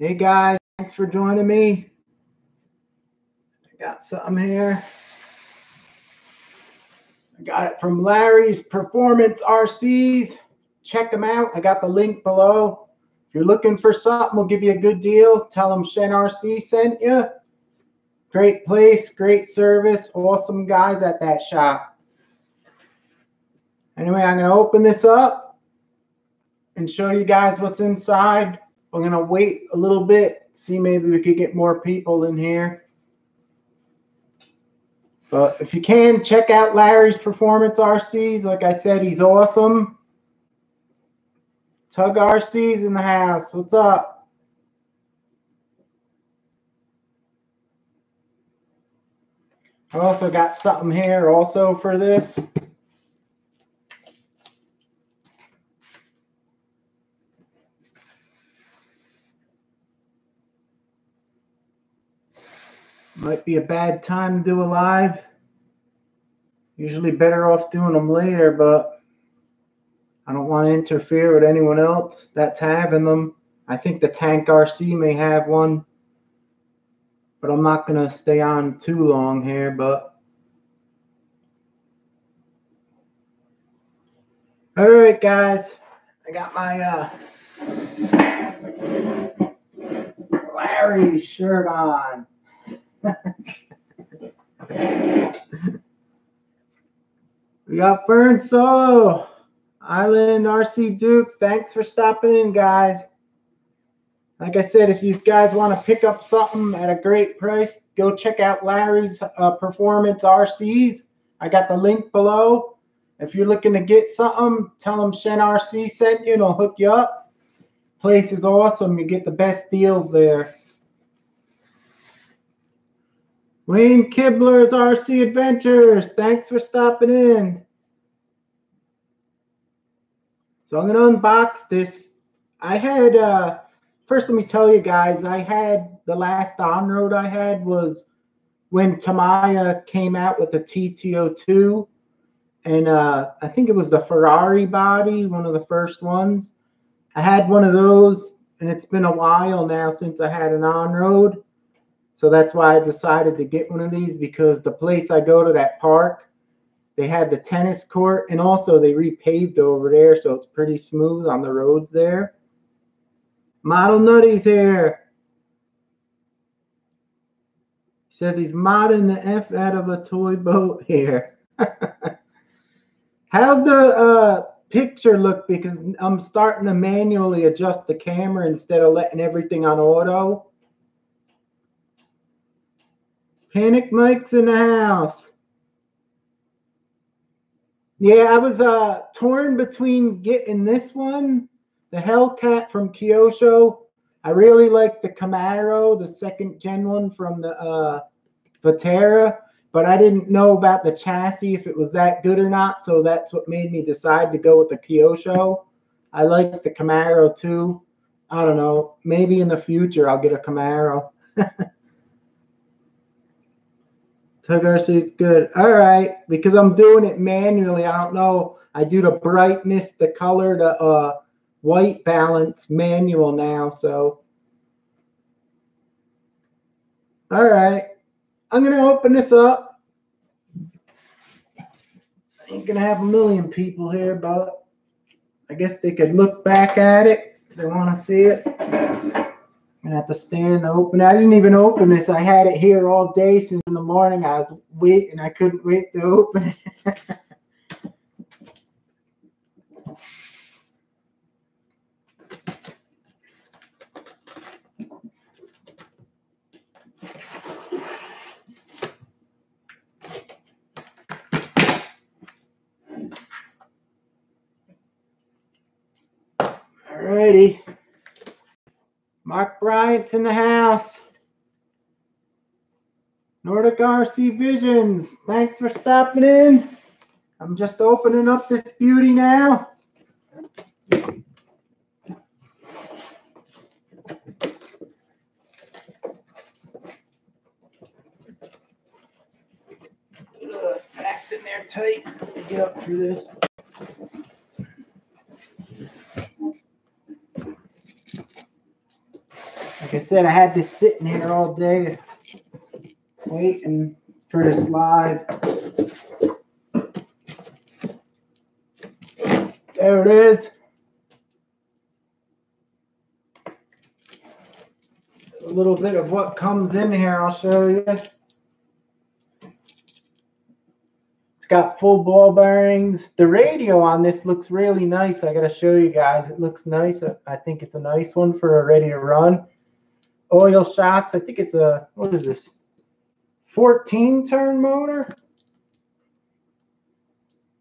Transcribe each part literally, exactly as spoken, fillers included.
Hey guys, thanks for joining me. I got something here. I got it from Larry's Performance R Cs. Check them out. I got the link below. If you're looking for something, we'll give you a good deal. Tell them Shen R C sent you. Great place, great service, awesome guys at that shop. Anyway, I'm going to open this up and show you guys what's inside. I'm going to wait a little bit, see maybe we could get more people in here. But if you can, check out Larry's Performance R Cs. Like I said, he's awesome. Tug R C's in the house. What's up? I've also got something here also for this. Might be a bad time to do a live. Usually better off doing them later, but I don't want to interfere with anyone else that's having them. I think the Tank R C may have one, but I'm not going to stay on too long here. But all right, guys, I got my uh, Larry shirt on. We got Fern Solo Island R C Duke. Thanks for stopping in, guys. Like I said, if you guys want to pick up something at a great price, go check out Larry's uh, Performance R Cs. I got the link below. If you're looking to get something, tell them Shen R C sent you and I'll hook you up. Place is awesome. You get the best deals there. Wayne Kibler's R C Adventures, thanks for stopping in. So I'm going to unbox this. I had, uh, first let me tell you guys, I had the last on-road I had was when Tamiya came out with the T T O two. And uh, I think it was the Ferrari body, one of the first ones. I had one of those, and it's been a while now since I had an on-road. So that's why I decided to get one of these, because the place I go to, that park, they have the tennis court, and also they repaved over there, so it's pretty smooth on the roads there. Model Nutty's here. He says he's modding the F out of a toy boat here. How's the uh, picture look? Because I'm starting to manually adjust the camera instead of letting everything on auto. Panic Mike's in the house. Yeah, I was uh, torn between getting this one, the Hellcat from Kyosho. I really like the Camaro, the second gen one from the uh, Vaterra, but I didn't know about the chassis, if it was that good or not, so that's what made me decide to go with the Kyosho. I like the Camaro too. I don't know, maybe in the future I'll get a Camaro. Tug R C is good. All right, because I'm doing it manually. I don't know. I do the brightness, the color, the uh, white balance manual now. So, all right, I'm gonna open this up. I ain't gonna have a million people here, but I guess they could look back at it if they want to see it. I'm gonna have to stand to open it. I didn't even open this. I had it here all day since in the morning. I was waiting. I couldn't wait to open it. All righty. Mark Bryant's in the house. Nordic R C Visions, thanks for stopping in. I'm just opening up this beauty now. Ugh, packed in there tight. Let me get up through this. Like I said, I had this sitting here all day waiting for this live. There it is. A little bit of what comes in here, I'll show you. It's got full ball bearings. The radio on this looks really nice. I got to show you guys. It looks nice. I think it's a nice one for a ready to run. Oil shocks. I think it's a, what is this? fourteen turn motor.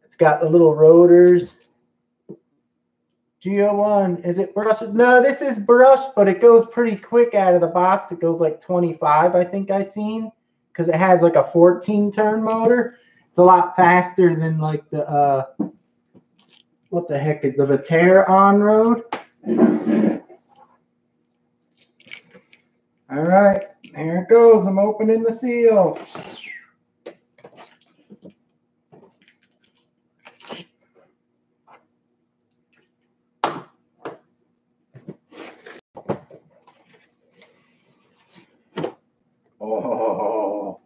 It's got the little rotors. G O one, is it brushed? No, this is brushed, but it goes pretty quick out of the box. It goes like twenty-five, I think I seen, because it has like a fourteen turn motor. It's a lot faster than like the, uh, what the heck is the Vaterra on-road? All right, there it goes. I'm opening the seal. Oh,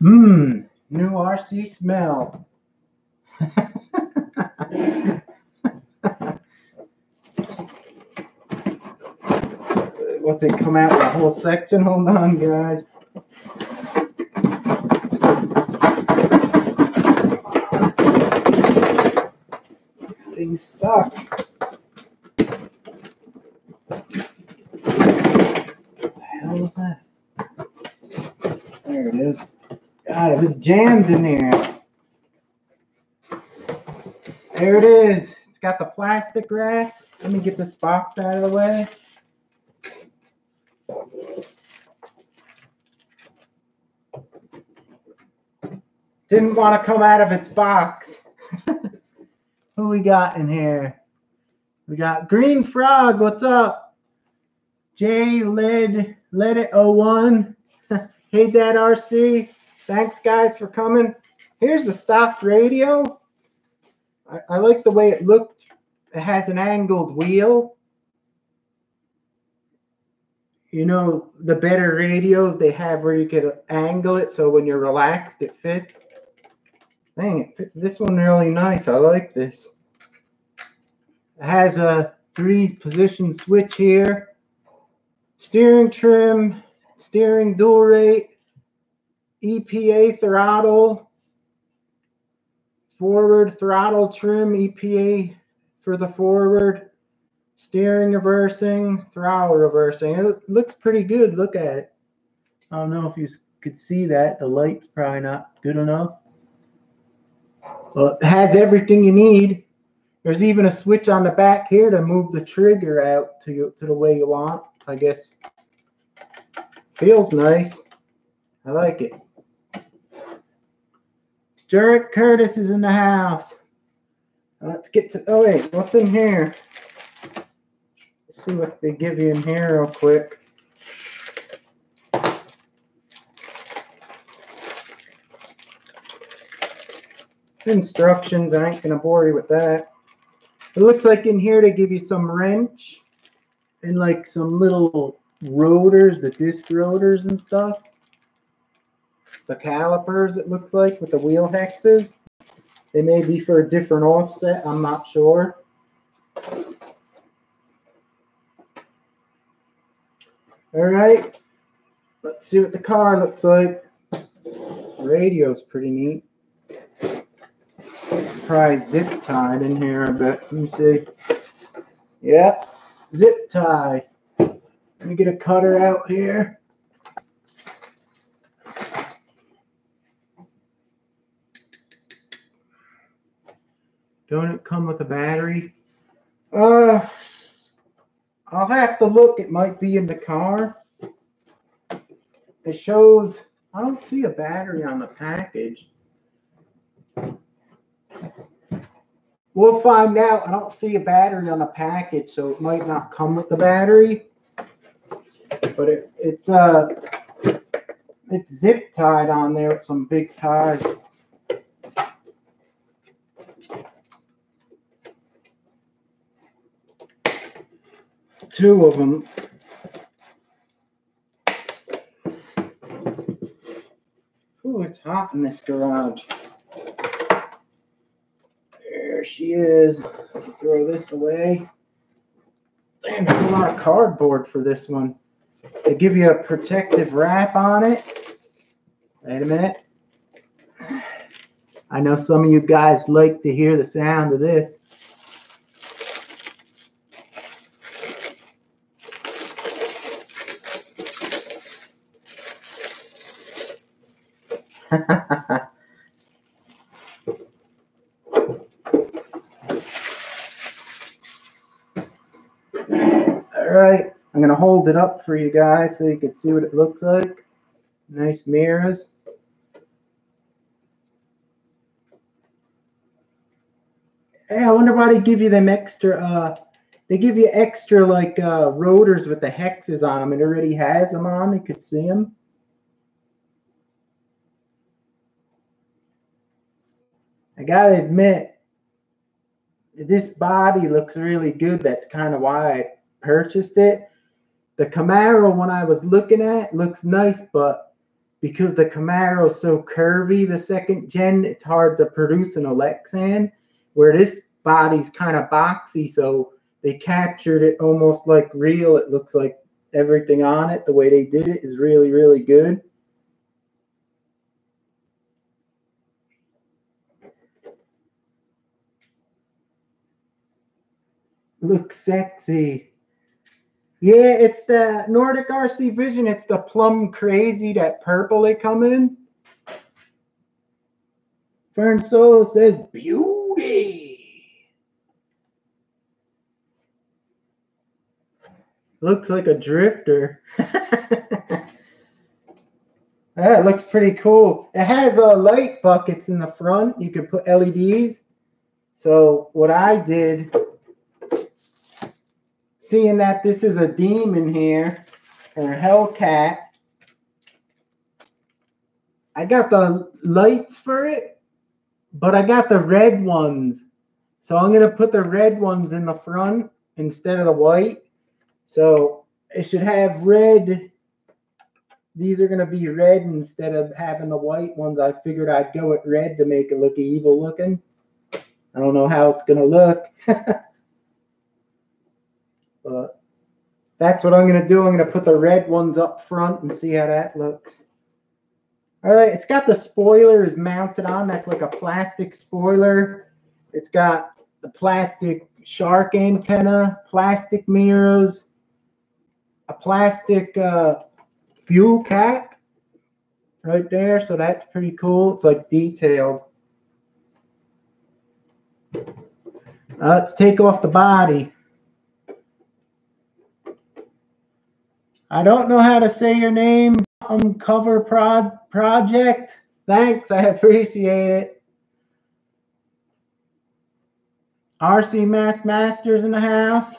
mmm, new R C smell. What's it come out with the whole section? Hold on, guys. Thing's stuck. That? There it is. God, it was jammed in there. There it is. It's got the plastic wrap. Let me get this box out of the way. Didn't want to come out of its box. Who we got in here? We got Green Frog. What's up? J Led oh one. Hey, Dad R C. Thanks, guys, for coming. Here's the stock radio. I, I like the way it looked. It has an angled wheel. You know, the better radios they have where you could angle it so when you're relaxed, it fits. Dang, it fit this one really nice. I like this. It has a three-position switch here. Steering trim, steering dual rate, E P A throttle, forward throttle trim, E P A for the forward, steering reversing, throttle reversing. It looks pretty good. Look at it. I don't know if you could see that. The light's probably not good enough. Well, it has everything you need. There's even a switch on the back here to move the trigger out to, you, to the way you want. I guess feels nice. I like it. Derek Curtis is in the house. Let's get to, oh wait, what's in here? Let's see what they give you in here real quick. Instructions, I ain't gonna bore you with that. It looks like in here they give you some wrench. And like some little rotors, the disc rotors and stuff. The calipers, it looks like, with the wheel hexes. They may be for a different offset, I'm not sure. All right, let's see what the car looks like. The radio's pretty neat. It's probably zip tied in here, I bet. Let me see. Yep. Zip tie. Let me get a cutter out here. Don't it come with a battery? Uh, I'll have to look. It might be in the car. It shows, I don't see a battery on the package. We'll find out. I don't see a battery on the package, so it might not come with the battery. But it, it's uh, it's zip tied on there with some big ties. To two of them. Ooh, it's hot in this garage. There she is. Throw this away. Damn, there's a lot of cardboard for this one. They give you a protective wrap on it. Wait a minute. I know some of you guys like to hear the sound of this. Alright, I'm going to hold it up for you guys so you can see what it looks like. Nice mirrors. Hey, I wonder why they give you them extra, uh, they give you extra, like, uh, rotors with the hexes on them. It already has them on. You could see them. I gotta admit, this body looks really good. That's kind of why I purchased it. The Camaro one I was looking at looks nice, but because the Camaro's so curvy, the second gen, it's hard to produce an Alexan, where this body's kind of boxy, so they captured it almost like real. It looks like everything on it, the way they did it, is really, really good. Looks sexy. Yeah, it's the Nordic R C Vision. It's the plum crazy, that purple they come in. Fern Solo says, beauty. Looks like a drifter. That looks pretty cool. It has uh, light buckets in the front. You could put L E Ds. So what I did... Seeing that this is a demon here, or a Hellcat, I got the lights for it, but I got the red ones. So I'm going to put the red ones in the front instead of the white. So it should have red. These are going to be red instead of having the white ones. I figured I'd go with red to make it look evil looking. I don't know how it's going to look. But that's what I'm going to do. I'm going to put the red ones up front and see how that looks. All right, it's got the spoilers mounted on. That's like a plastic spoiler. It's got the plastic shark antenna, plastic mirrors, a plastic uh, fuel cap right there. So that's pretty cool. It's like detailed. Uh, let's take off the body. I don't know how to say your name. Um, cover prod project. Thanks, I appreciate it. R C Mask Masters in the house.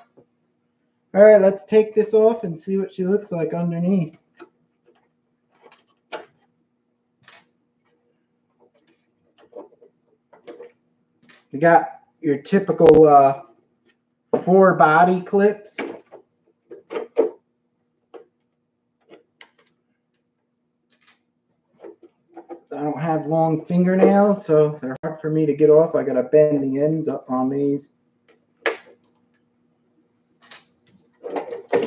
All right, let's take this off and see what she looks like underneath. You got your typical uh, four body clips. I don't have long fingernails, so they're hard for me to get off. I gotta bend the ends up on these.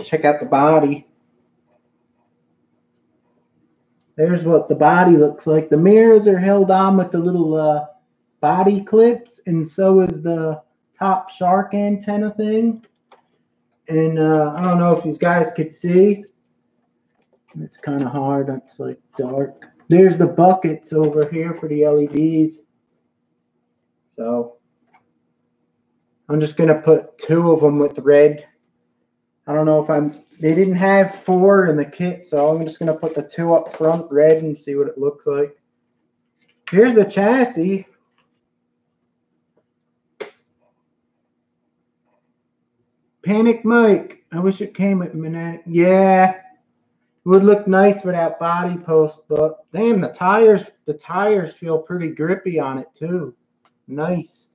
Check out the body. There's what the body looks like. The mirrors are held on with the little uh, body clips, and so is the top shark antenna thing. And uh, I don't know if you guys could see. It's kind of hard. It's like dark. There's the buckets over here for the L E Ds. So I'm just going to put two of them with red. I don't know if I'm, they didn't have four in the kit, so I'm just going to put the two up front red and see what it looks like. Here's the chassis. Panic Mike. I wish it came with Manana. Yeah. Would look nice without body post, but damn, the tires the tires feel pretty grippy on it too. Nice.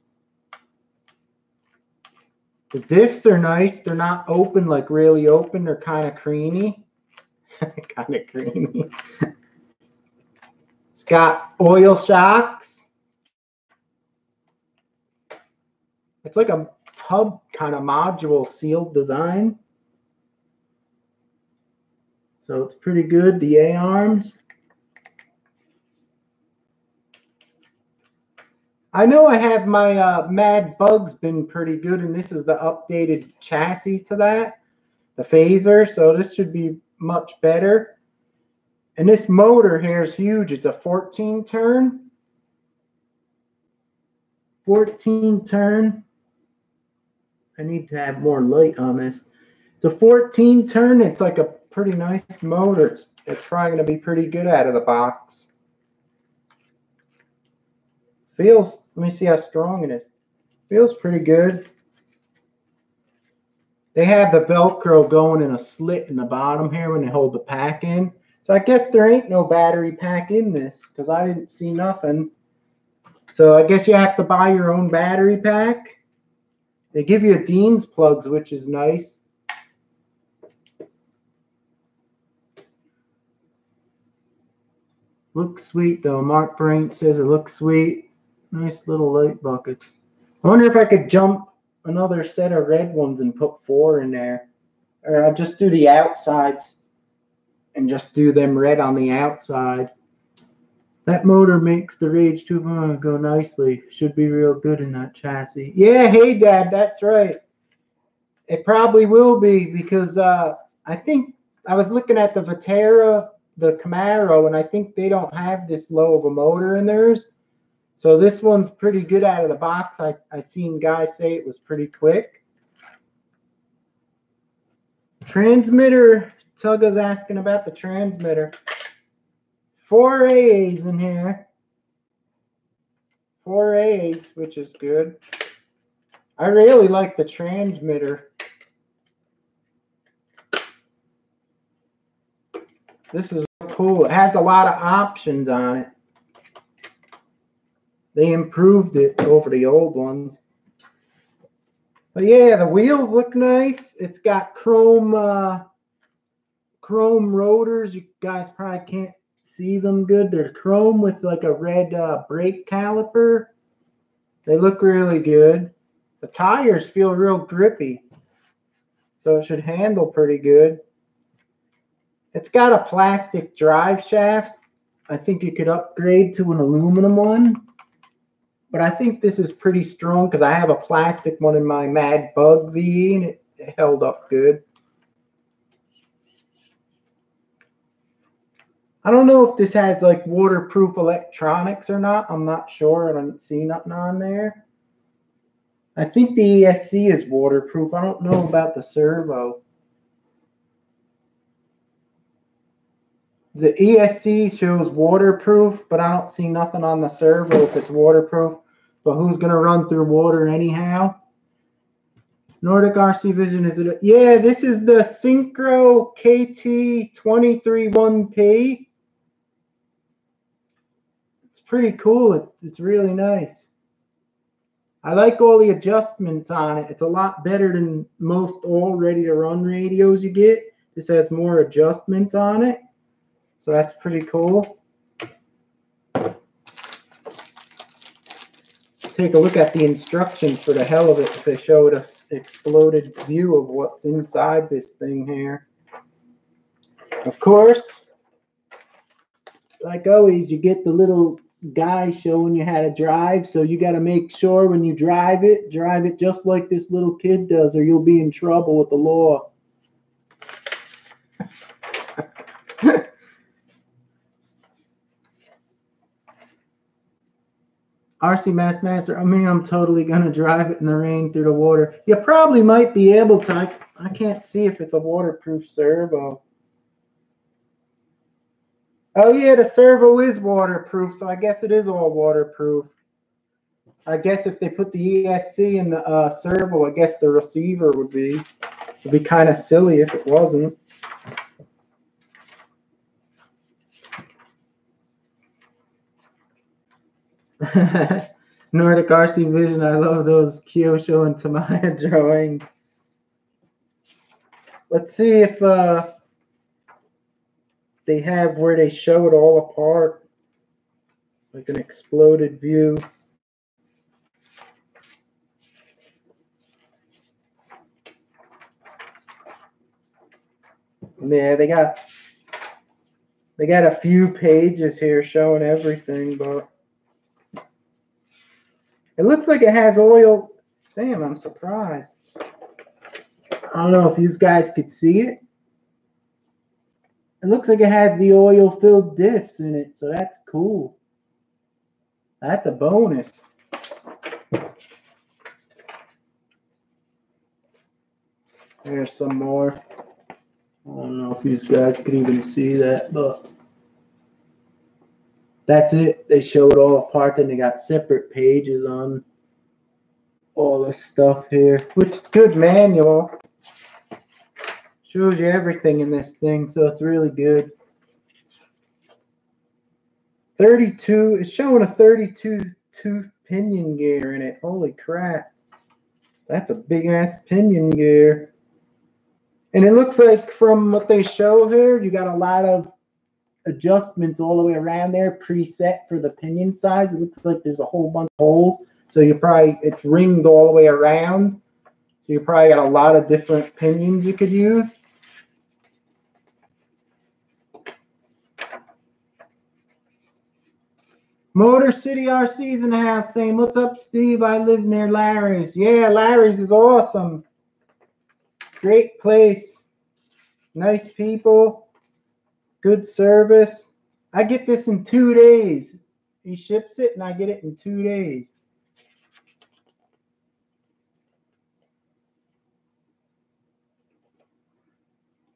The diffs are nice. They're not open, like really open. They're kind of creamy. Kind of creamy. It's got oil shocks. It's like a tub kind of module sealed design. So it's pretty good, the A-arms. I know I have my uh, Mad Bug's been pretty good, and this is the updated chassis to that, the Phaser, so this should be much better. And this motor here is huge. It's a fourteen turn. fourteen turn. I need to have more light on this. It's a fourteen turn. It's like a pretty nice motor. It's, it's probably going to be pretty good out of the box. Feels, let me see how strong it is. Feels pretty good. They have the Velcro going in a slit in the bottom here when they hold the pack in. So I guess there ain't no battery pack in this because I didn't see nothing. So I guess you have to buy your own battery pack. They give you a Dean's plugs, which is nice. Looks sweet, though. Mark Braint says it looks sweet. Nice little light buckets. I wonder if I could jump another set of red ones and put four in there. Or I'll just do the outsides and just do them red on the outside. That motor makes the Rage two go nicely. Should be real good in that chassis. Yeah, hey, Dad, that's right. It probably will be because uh, I think I was looking at the Vaterra, the Camaro, and I think they don't have this low of a motor in theirs. So this one's pretty good out of the box. I, I seen guys say it was pretty quick. Transmitter. Tugga's asking about the transmitter. Four A As in here. Four A's, which is good. I really like the transmitter. This is cool. It has a lot of options on it. They improved it over the old ones. But yeah, the wheels look nice. It's got chrome uh, chrome rotors. You guys probably can't see them good. They're chrome with like a red uh, brake caliper. They look really good. The tires feel real grippy. So it should handle pretty good. It's got a plastic drive shaft. I think you could upgrade to an aluminum one. But I think this is pretty strong because I have a plastic one in my Mad Bug V and it, it held up good. I don't know if this has like waterproof electronics or not. I'm not sure. I don't see nothing on there. I think the E S C is waterproof. I don't know about the servo. The E S C shows waterproof, but I don't see nothing on the servo if it's waterproof. But who's going to run through water anyhow? Nordic R C Vision, is it? A, yeah, this is the Synchro K T two three three one P. It's pretty cool. It, it's really nice. I like all the adjustments on it. It's a lot better than most all ready-to-run radios you get. This has more adjustments on it. So that's pretty cool. Take a look at the instructions for the hell of it. They showed us an exploded view of what's inside this thing here. Of course, like always, you get the little guy showing you how to drive. So you got to make sure when you drive it, drive it just like this little kid does, or you'll be in trouble with the law. R C Mask Master, I mean, I'm totally going to drive it in the rain through the water. You probably might be able to. I, I can't see if it's a waterproof servo. Oh, yeah, the servo is waterproof, so I guess it is all waterproof. I guess if they put the E S C in the uh, servo, I guess the receiver would be. It would be kind of silly if it wasn't. Nordic R C Vision. I love those Kyosho and Tamiya drawings. Let's see if uh, they have where they show it all apart, like an exploded view. Yeah, they got they got a few pages here showing everything, but it looks like it has oil. Damn, I'm surprised. I don't know if you guys could see it. It looks like it has the oil-filled diffs in it, so that's cool. That's a bonus. There's some more. I don't know if you guys could even see that, but that's it. They show it all apart, and they got separate pages on all this stuff here, which is good manual. Shows you everything in this thing, so it's really good. thirty-two, it's showing a thirty-two tooth pinion gear in it. Holy crap. That's a big-ass pinion gear. And it looks like from what they show here, you got a lot of adjustments all the way around there, preset for the pinion size. It looks like there's a whole bunch of holes, so you probably, it's ringed all the way around. So you probably got a lot of different pinions you could use. Motor City R C's in the house saying, what's up, Steve? I live near Larry's. Yeah, Larry's is awesome. Great place. Nice people. Good service. I get this in two days. He ships it, and I get it in two days.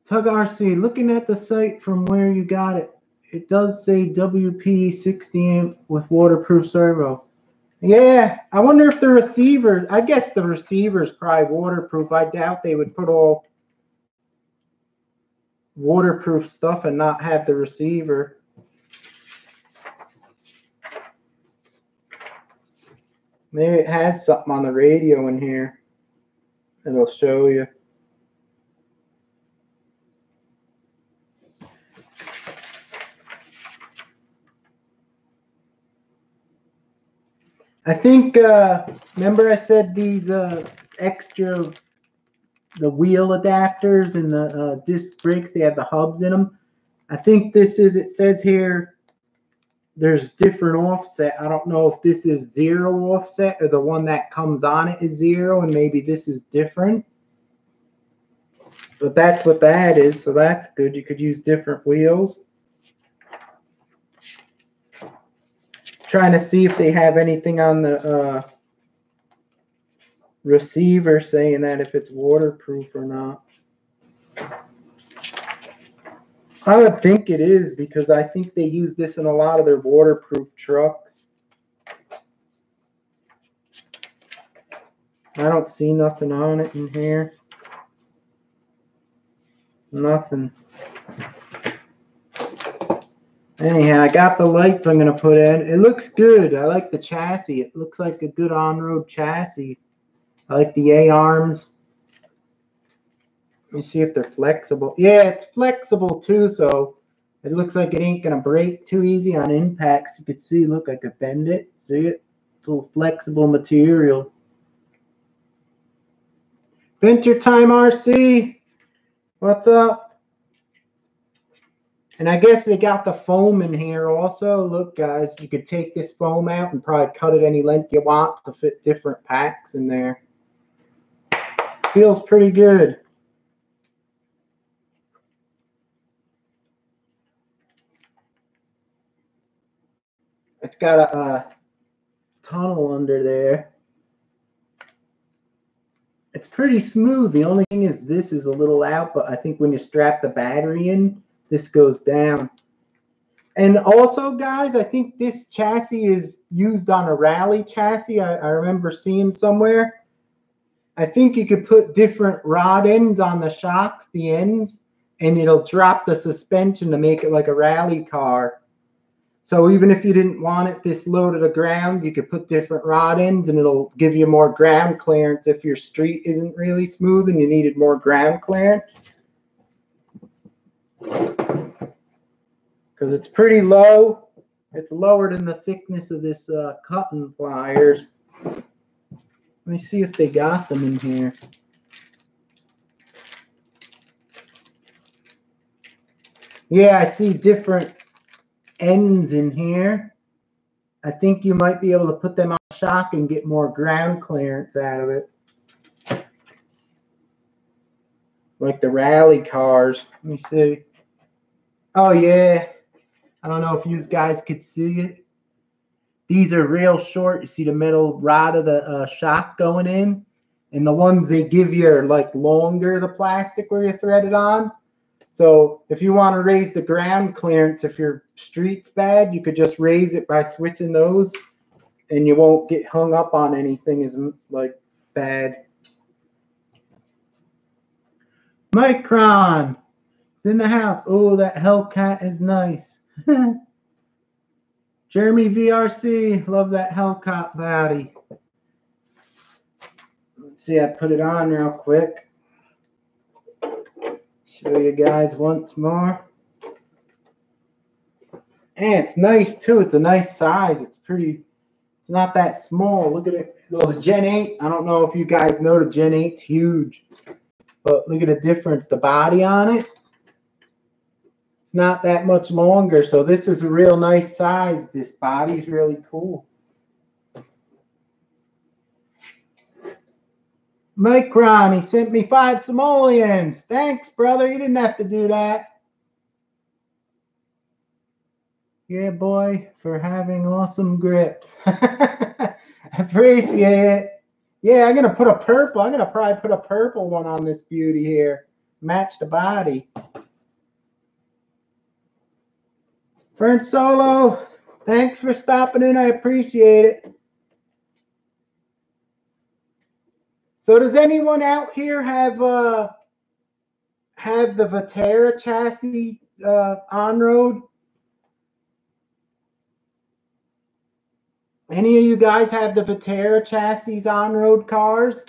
Tug R C, looking at the site from where you got it, it does say W P sixty amp with waterproof servo. Yeah, I wonder if the receiver, I guess the receiver's probably waterproof. I doubt they would put all waterproof stuff and not have the receiver. Maybe it has something on the radio in here. It'll show you. I think, uh, remember I said these uh, extra, the wheel adapters and the uh, disc brakes, they have the hubs in them. I think this is, it says here, there's different offset. I don't know if this is zero offset or the one that comes on it is zero and maybe this is different. But that's what that is, so that's good. You could use different wheels. Trying to see if they have anything on the uh, receiver saying that if it's waterproof or not. I would think it is because I think they use this in a lot of their waterproof trucks. I don't see nothing on it in here. Nothing. Anyhow, I got the lights I'm going to put in. It looks good. I like the chassis. It looks like a good on-road chassis. I like the A-arms. Let me see if they're flexible. Yeah, it's flexible too, so it looks like it ain't going to break too easy on impacts. You could see, look, I could bend it. See it? It's a little flexible material. Venture Time R C, what's up? And I guess they got the foam in here also. Look, guys, you could take this foam out and probably cut it any length you want to fit different packs in there. Feels pretty good. It's got a, a tunnel under there. It's pretty smooth. The only thing is this is a little out, but I think when you strap the battery in, this goes down. And also, guys, I think this chassis is used on a rally chassis. I, I remember seeing somewhere. I think you could put different rod ends on the shocks, the ends, and it'll drop the suspension to make it like a rally car. So even if you didn't want it this low to the ground, you could put different rod ends and it'll give you more ground clearance if your street isn't really smooth and you needed more ground clearance. Because it's pretty low. It's lower than the thickness of this uh, cutting pliers. Let me see if they got them in here. Yeah, I see different ends in here. I think you might be able to put them on shock and get more ground clearance out of it. Like the rally cars. Let me see. Oh, yeah. I don't know if you guys could see it. These are real short. You see the metal rod of the uh, shock going in. And the ones they give you are like longer, the plastic where you thread it on. So if you want to raise the ground clearance, if your street's bad, you could just raise it by switching those and you won't get hung up on anything as like bad. Micron is in the house. Oh, that Hellcat is nice. Jeremy V R C, love that Hellcat body. Let's see, I put it on real quick. Show you guys once more. And it's nice too. It's a nice size. It's pretty, it's not that small. Look at it. Well, the Gen eight, I don't know if you guys know the Gen eight's huge. But look at the difference. The body on it, it's not that much longer. So this is a real nice size. This body's really cool. Micron, he sent me five simoleons. Thanks, brother. You didn't have to do that. Yeah, boy, for having awesome grips. Appreciate it. Yeah, I'm going to put a purple. I'm going to probably put a purple one on this beauty here. Match the body. Fern Solo, thanks for stopping in. I appreciate it. So does anyone out here have uh, have the Vaterra chassis uh, on road? Any of you guys have the Vaterra chassis on road cars?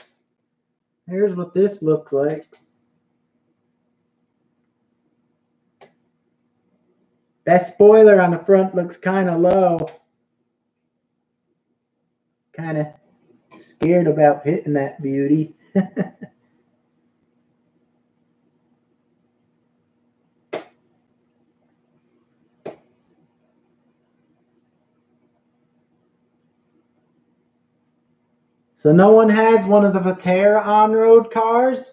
Here's what this looks like. That spoiler on the front looks kind of low. Kind of. Scared about hitting that beauty. So no one has one of the Vaterra on-road cars.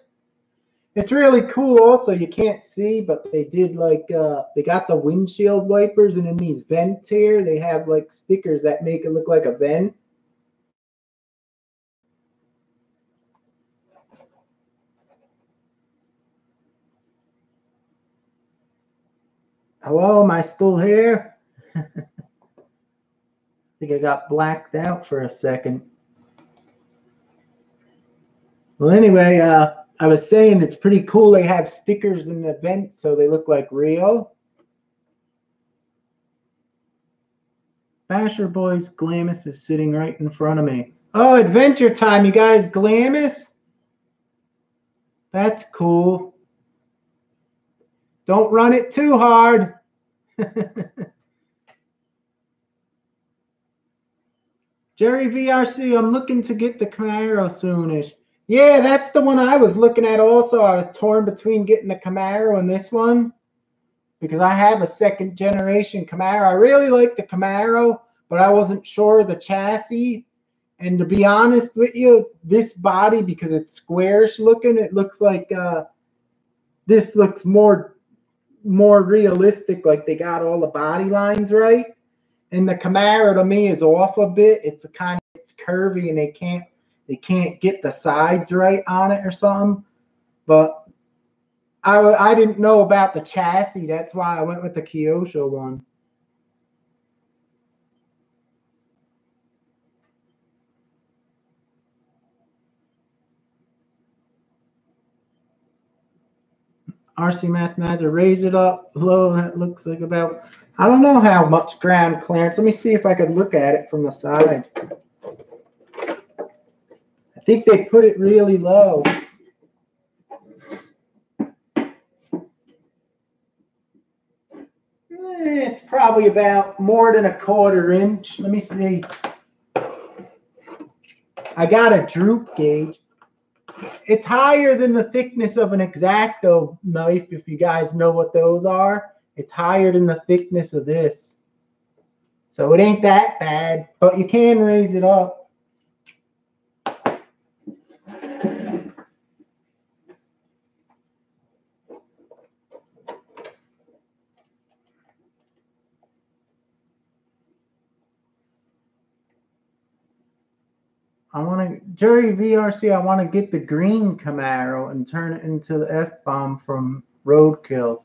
It's really cool also. You can't see, but they did like, uh, they got the windshield wipers, and in these vents here, they have like stickers that make it look like a vent. Hello, am I still here? I think I got blacked out for a second. Well, anyway, uh, I was saying it's pretty cool. They have stickers in the vents so they look like real. Basher Boys Glamis is sitting right in front of me. Oh, Adventure Time, you guys, Glamis? That's cool. Don't run it too hard. Jerry V R C, I'm looking to get the Camaro soonish. Yeah, that's the one I was looking at also. I was torn between getting the Camaro and this one because I have a second generation Camaro. I really like the Camaro, but I wasn't sure of the chassis. And to be honest with you, this body, because it's squarish looking, it looks like uh, this looks more... more realistic, like they got all the body lines right. And the Camaro to me is off a bit. It's a kind of, it's curvy and they can't they can't get the sides right on it or something. But I I didn't know about the chassis. That's why I went with the Kyosho one. R C Mathematizer, raise it up. Low, that looks like about I don't know how much ground clearance. Let me see if I could look at it from the side. I think they put it really low. It's probably about more than a quarter inch. Let me see. I got a droop gauge. It's higher than the thickness of an X-Acto knife, if you guys know what those are. It's higher than the thickness of this. So it ain't that bad, but you can raise it up. I want to, Jerry V R C, I want to get the green Camaro and turn it into the F-bomb from Roadkill.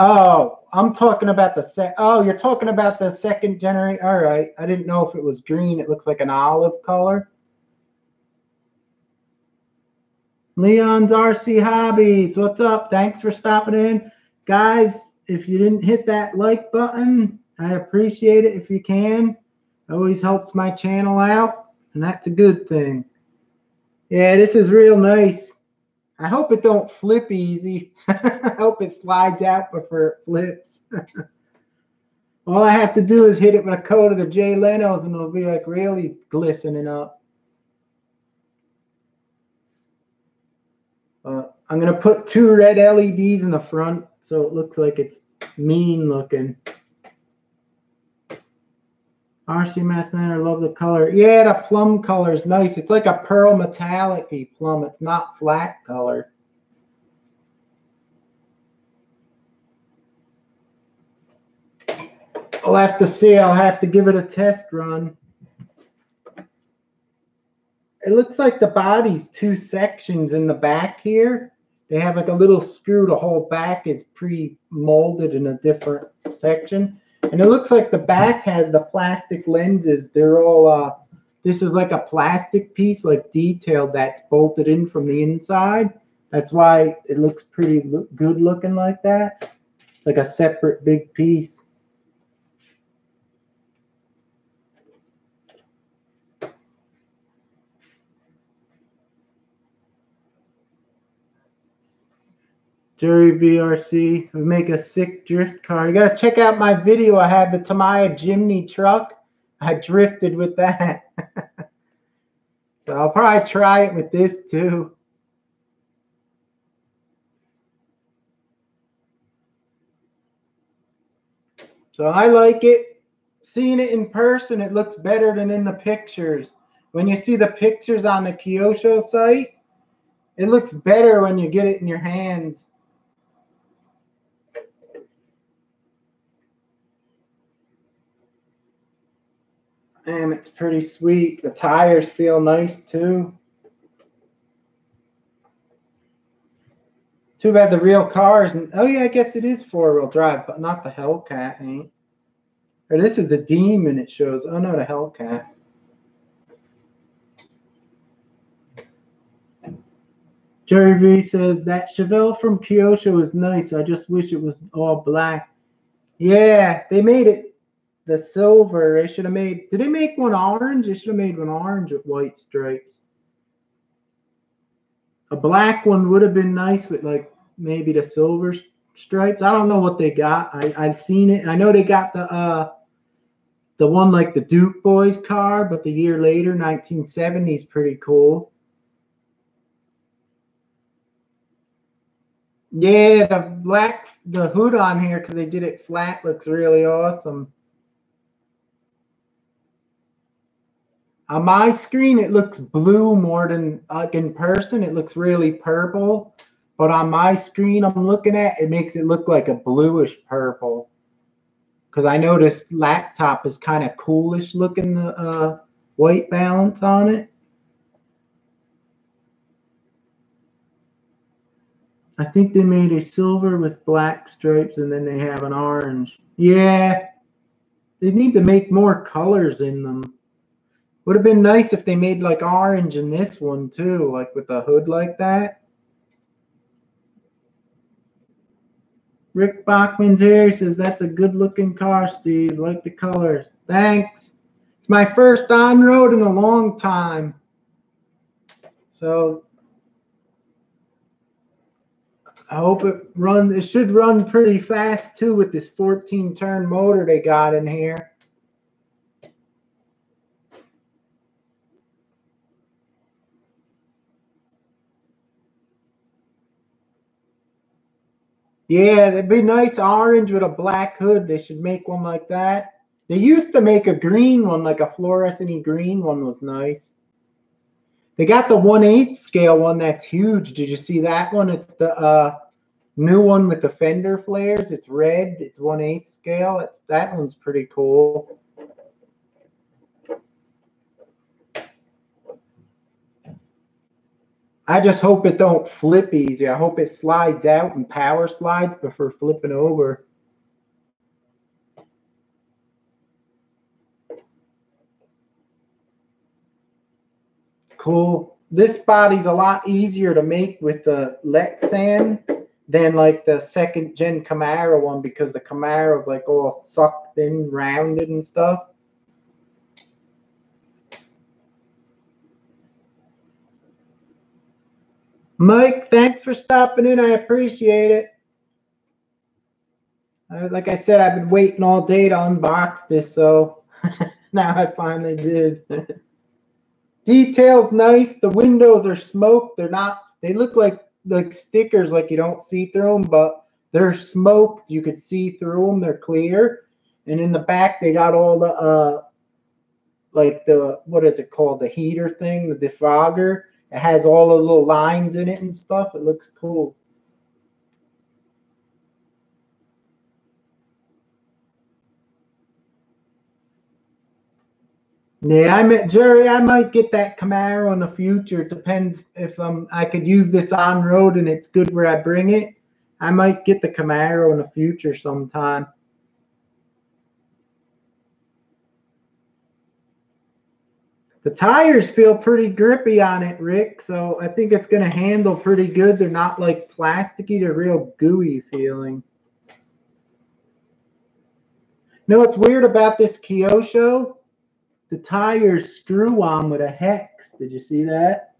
Oh, I'm talking about the sec. Oh, you're talking about the second generation. All right. I didn't know if it was green. It looks like an olive color. Leon's R C Hobbies. What's up? Thanks for stopping in. Guys, if you didn't hit that like button, I'd appreciate it if you can. It always helps my channel out, and that's a good thing. Yeah, this is real nice. I hope it don't flip easy. I hope it slides out before it flips. All I have to do is hit it with a coat of the Jay Leno's and it'll be like really glistening up. Uh, I'm going to put two red L E Ds in the front so it looks like it's mean looking. R C Mask Manor, love the color. Yeah, the plum color is nice. It's like a pearl metallic-y plum. It's not flat color. I'll have to see. I'll have to give it a test run. It looks like the body's two sections in the back here. They have like a little screw. The whole back is pre-molded in a different section. And it looks like the back has the plastic lenses. They're all, uh, this is like a plastic piece, like detailed, that's bolted in from the inside. That's why it looks pretty look good looking like that. It's like a separate big piece. Jerry V R C, we make a sick drift car. You gotta check out my video. I had the Tamiya Jimny truck. I drifted with that. So I'll probably try it with this too. So I like it. Seeing it in person, it looks better than in the pictures. When you see the pictures on the Kyosho site, it looks better when you get it in your hands. And it's pretty sweet. The tires feel nice too. Too bad the real car isn't. Oh yeah, I guess it is four-wheel drive, but not the Hellcat, ain't. Or this is the Demon it shows. Oh no, the Hellcat. Jerry V says that Chevelle from Kyosho is nice. I just wish it was all black. Yeah, they made it. The silver, they should have made, did they make one orange? They should have made one orange with white stripes. A black one would have been nice with like maybe the silver stripes. I don't know what they got. I, I've seen it. I know they got the uh, the one like the Duke Boys car, but the year later, nineteen seventy is pretty cool. Yeah, the black, the hood on here because they did it flat looks really awesome. On my screen, it looks blue more than like in person. It looks really purple. But on my screen I'm looking at, it makes it look like a bluish purple. Because I know this laptop is kind of coolish looking, the uh, white balance on it. I think they made a silver with black stripes and then they have an orange. Yeah, they need to make more colors in them. Would have been nice if they made like orange in this one too, like with the hood like that. Rick Bachman's here. He says, that's a good-looking car, Steve. Like the colors. Thanks. It's my first on-road in a long time. So I hope it runs. It should run pretty fast, too, with this fourteen turn motor they got in here. Yeah, it'd be nice orange with a black hood. They should make one like that. They used to make a green one, like a fluorescent-y green one was nice. They got the one eighth scale one that's huge. Did you see that one? It's the uh, new one with the fender flares. It's red. It's one eighth scale. It's, that one's pretty cool. I just hope it don't flip easy. I hope it slides out and power slides before flipping over. Cool. This body's a lot easier to make with the Lexan than like the second gen Camaro one, because the Camaro's like all sucked in, rounded and stuff. Mike, thanks for stopping in. I appreciate it. Uh, like I said, I've been waiting all day to unbox this, so now I finally did. Details nice. The windows are smoked. They're not, they look like, like stickers, like you don't see through them, but they're smoked. You could see through them. They're clear. And in the back, they got all the, uh, like the, what is it called? The heater thing, the defogger. It has all the little lines in it and stuff. It looks cool. Yeah, I met Jerry. I might get that Camaro in the future. It depends if um, I could use this on road and it's good where I bring it. I might get the Camaro in the future sometime. The tires feel pretty grippy on it, Rick, so I think it's going to handle pretty good. They're not like plasticky. They're real gooey feeling. No, what's weird about this Kyosho? The tires screw on with a hex. Did you see that?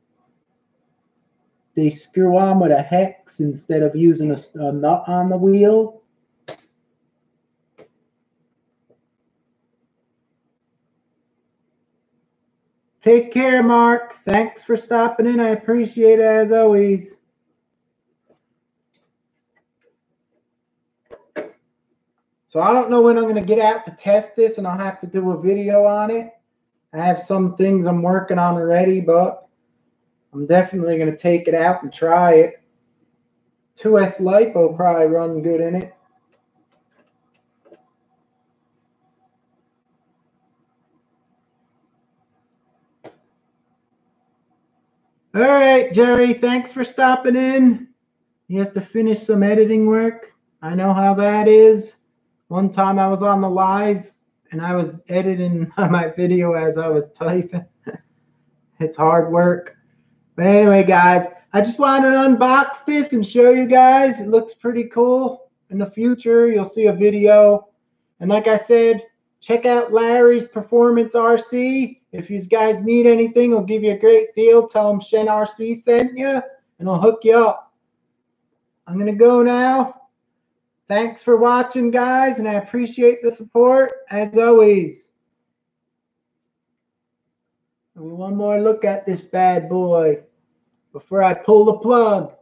They screw on with a hex instead of using a, a nut on the wheel. Take care, Mark. Thanks for stopping in. I appreciate it as always. So I don't know when I'm going to get out to test this, and I'll have to do a video on it. I have some things I'm working on already, but I'm definitely going to take it out and try it. two S LiPo will probably run good in it. All right, Jerry, thanks for stopping in. He has to finish some editing work. I know how that is. One time I was on the live, and I was editing my video as I was typing. It's hard work. But anyway, guys, I just wanted to unbox this and show you guys. It looks pretty cool. In the future, you'll see a video. And like I said, check out Larry's Performance R C. If you guys need anything, he'll give you a great deal. Tell him Shen R C sent you, and I'll hook you up. I'm going to go now. Thanks for watching, guys, and I appreciate the support, as always. One more look at this bad boy before I pull the plug.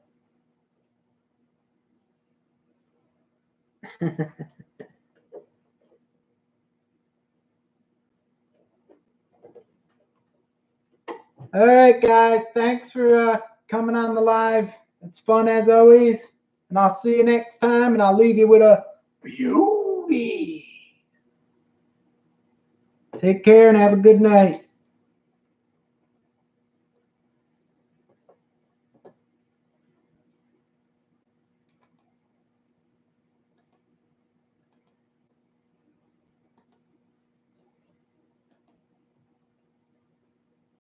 All right, guys, thanks for uh, coming on the live. It's fun as always, and I'll see you next time, and I'll leave you with a beauty. Take care and have a good night.